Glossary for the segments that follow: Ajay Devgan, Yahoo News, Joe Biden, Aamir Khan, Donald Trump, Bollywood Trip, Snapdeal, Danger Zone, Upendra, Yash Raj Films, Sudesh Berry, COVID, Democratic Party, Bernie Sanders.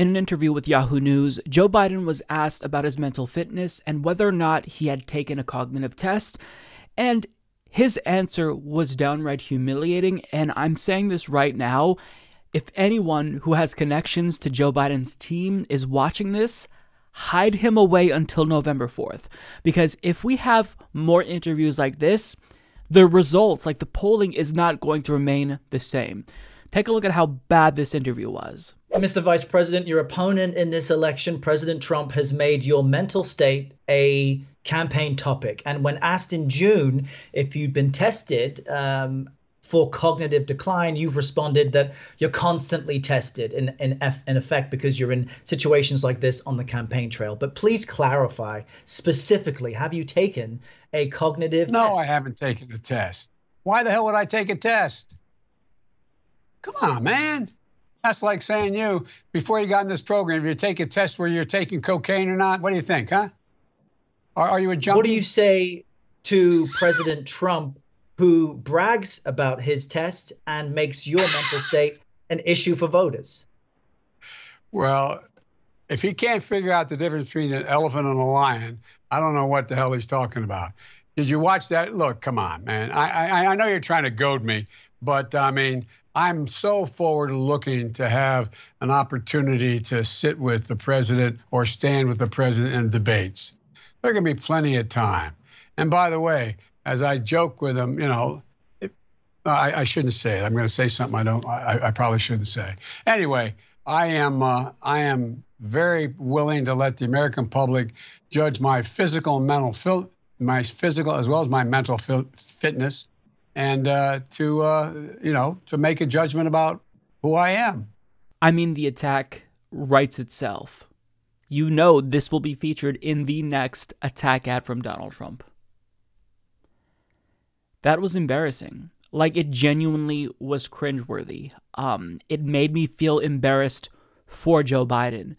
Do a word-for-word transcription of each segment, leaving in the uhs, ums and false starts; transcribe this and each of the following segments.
In an interview with Yahoo News, Joe Biden was asked about his mental fitness and whether or not he had taken a cognitive test, and his answer was downright humiliating, and I'm saying this right now. If anyone who has connections to Joe Biden's team is watching this, hide him away until November fourth, because if we have more interviews like this, the results, like the polling, is not going to remain the same. Take a look at how bad this interview was. Mister Vice President, your opponent in this election, President Trump, has made your mental state a campaign topic. And when asked in June if you'd been tested um, for cognitive decline, you've responded that you're constantly tested in, in, in effect because you're in situations like this on the campaign trail. But please clarify specifically, have you taken a cognitive no, test? No, I haven't taken a test. Why the hell would I take a test? Come on, man. That's like saying you, before you got in this program, if you take a test where you're taking cocaine or not, what do you think, huh? Are, are you a junkie? What do you say to President Trump, who brags about his test and makes your mental state an issue for voters? Well, if he can't figure out the difference between an elephant and a lion, I don't know what the hell he's talking about. Did you watch that? Look, come on, man. I, I, I know you're trying to goad me, but, I mean, I'm so forward-looking to have an opportunity to sit with the president or stand with the president in debates. There are going to be plenty of time. And by the way, as I joke with him, you know, it, I, I shouldn't say it. I'm going to say something I don't. I, I probably shouldn't say. Anyway, I am. Uh, I am very willing to let the American public judge my physical, and mental, my physical as well as my mental fitness. And uh, to, uh, you know, to make a judgment about who I am. I mean, the attack writes itself. You know this will be featured in the next attack ad from Donald Trump. That was embarrassing. Like, it genuinely was cringeworthy. Um, it made me feel embarrassed for Joe Biden.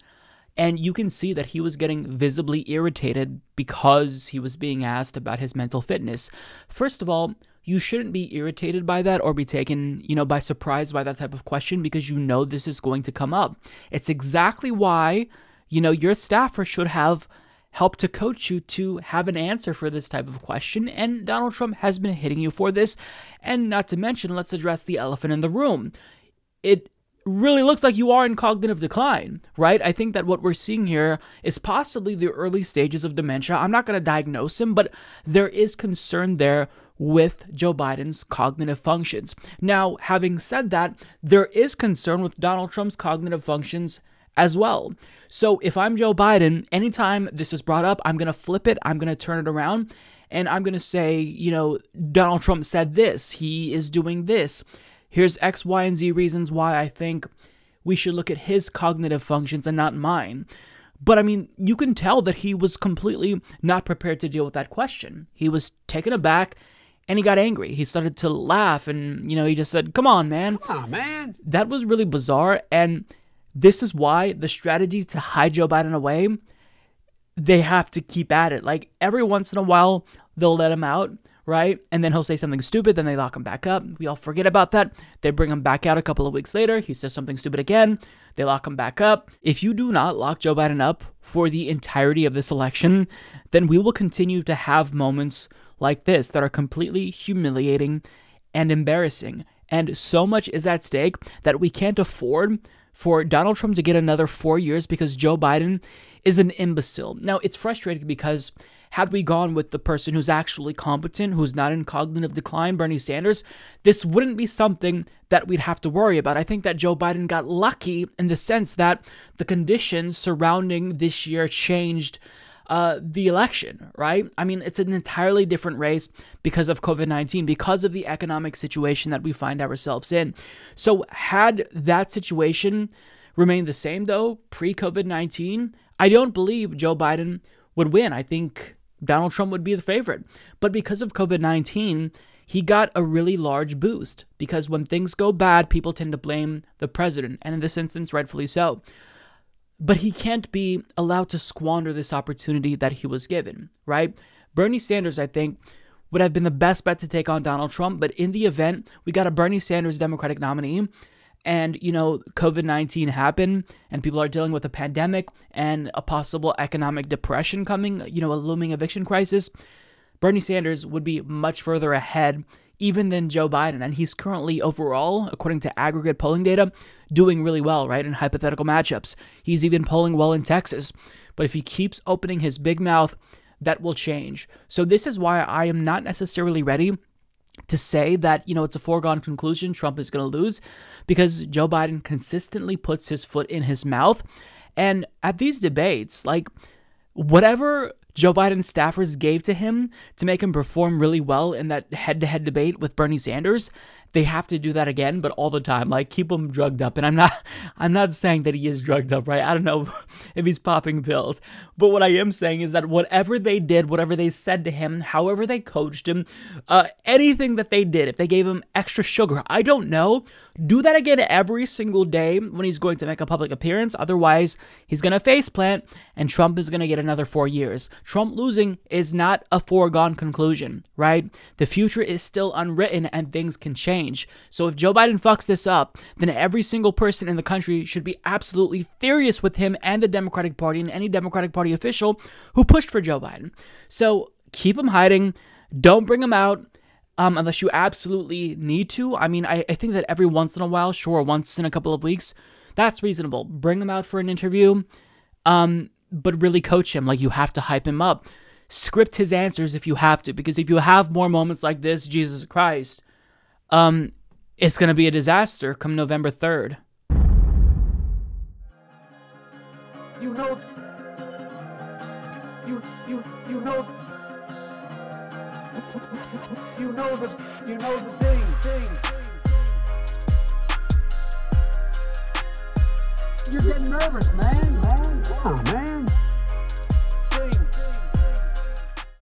And you can see that he was getting visibly irritated because he was being asked about his mental fitness. First of all, you shouldn't be irritated by that or be taken, you know, by surprise by that type of question, because you know this is going to come up. It's exactly why, you know, your staffer should have helped to coach you to have an answer for this type of question. And Donald Trump has been hitting you for this. And not to mention, let's address the elephant in the room. It really looks like you are in cognitive decline, right? I think that what we're seeing here is possibly the early stages of dementia. I'm not going to diagnose him, but there is concern there with Joe Biden's cognitive functions. Now, having said that, there is concern with Donald Trump's cognitive functions as well. So if I'm Joe Biden, anytime this is brought up, I'm going to flip it. I'm going to turn it around and I'm going to say, you know, Donald Trump said this, he is doing this. Here's X, Y, and Z reasons why I think we should look at his cognitive functions and not mine. But I mean, you can tell that he was completely not prepared to deal with that question. He was taken aback. And he got angry. He started to laugh and, you know, he just said, come on, man. Come on, man. That was really bizarre. And this is why the strategy to hide Joe Biden away, they have to keep at it. Like, every once in a while, they'll let him out, right? And then he'll say something stupid. Then they lock him back up. We all forget about that. They bring him back out a couple of weeks later. He says something stupid again. They lock him back up. If you do not lock Joe Biden up for the entirety of this election, then we will continue to have moments like this that are completely humiliating and embarrassing. And so much is at stake that we can't afford for Donald Trump to get another four years because Joe Biden is an imbecile. Now, it's frustrating because had we gone with the person who's actually competent, who's not in cognitive decline, Bernie Sanders, this wouldn't be something that we'd have to worry about. I think that Joe Biden got lucky in the sense that the conditions surrounding this year changed Uh, the election, right? I mean, it's an entirely different race because of COVID nineteen, because of the economic situation that we find ourselves in. So had that situation remained the same, though, pre-COVID nineteen, I don't believe Joe Biden would win. I think Donald Trump would be the favorite. But because of COVID nineteen, he got a really large boost, because when things go bad, people tend to blame the president, and in this instance, rightfully so. But he can't be allowed to squander this opportunity that he was given, right? Bernie Sanders, I think, would have been the best bet to take on Donald Trump. But in the event we got a Bernie Sanders Democratic nominee, and, you know, COVID nineteen happened and people are dealing with a pandemic and a possible economic depression coming, you know, a looming eviction crisis, Bernie Sanders would be much further ahead even than Joe Biden. And he's currently overall, according to aggregate polling data, doing really well, right, in hypothetical matchups. He's even polling well in Texas. But if he keeps opening his big mouth, that will change. So this is why I am not necessarily ready to say that, you know, it's a foregone conclusion Trump is going to lose, because Joe Biden consistently puts his foot in his mouth. And at these debates, like, whatever Joe Biden's staffers gave to him to make him perform really well in that head-to-head debate with Bernie Sanders, they have to do that again, but all the time, like, keep him drugged up. And I'm not, I'm not saying that he is drugged up, right? I don't know if he's popping pills, but what I am saying is that whatever they did, whatever they said to him, however they coached him, uh, anything that they did, if they gave him extra sugar, I don't know, do that again every single day when he's going to make a public appearance. Otherwise, he's going to faceplant, and Trump is going to get another four years. Trump losing is not a foregone conclusion, right? The future is still unwritten, and things can change. So if Joe Biden fucks this up, then every single person in the country should be absolutely furious with him and the Democratic Party and any Democratic Party official who pushed for Joe Biden. So keep him hiding. Don't bring him out um, unless you absolutely need to. I mean, I, I think that every once in a while, sure, once in a couple of weeks, that's reasonable. Bring him out for an interview, um, but really coach him. Like, you have to hype him up. Script his answers if you have to, because if you have more moments like this, Jesus Christ, Um, it's going to be a disaster come November third. You know, you, you, you know, you know the, you know the thing, thing. You're getting nervous, man.